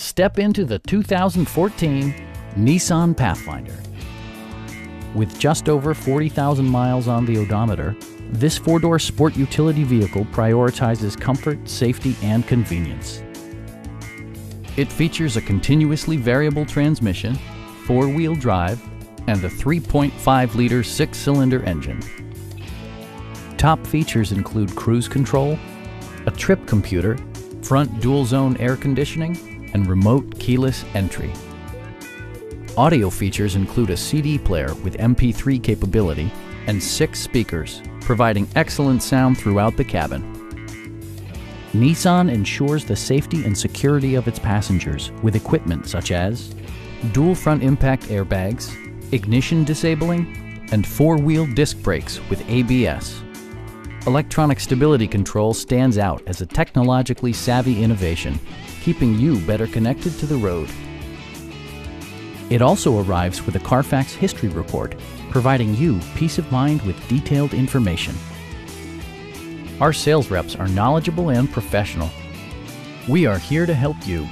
Step into the 2014 Nissan Pathfinder. With just over 40,000 miles on the odometer, this four-door sport utility vehicle prioritizes comfort, safety, and convenience. It features a continuously variable transmission, four-wheel drive, and a 3.5-liter six-cylinder engine. Top features include cruise control, a trip computer, front dual-zone air conditioning, and remote keyless entry. Audio features include a CD player with MP3 capability and 6 speakers, providing excellent sound throughout the cabin. Nissan ensures the safety and security of its passengers with equipment such as dual front impact airbags, ignition disabling, and four-wheel disc brakes with ABS. Electronic stability control stands out as a technologically savvy innovation, keeping you better connected to the road. It also arrives with a Carfax history report, providing you peace of mind with detailed information. Our sales reps are knowledgeable and professional. We are here to help you.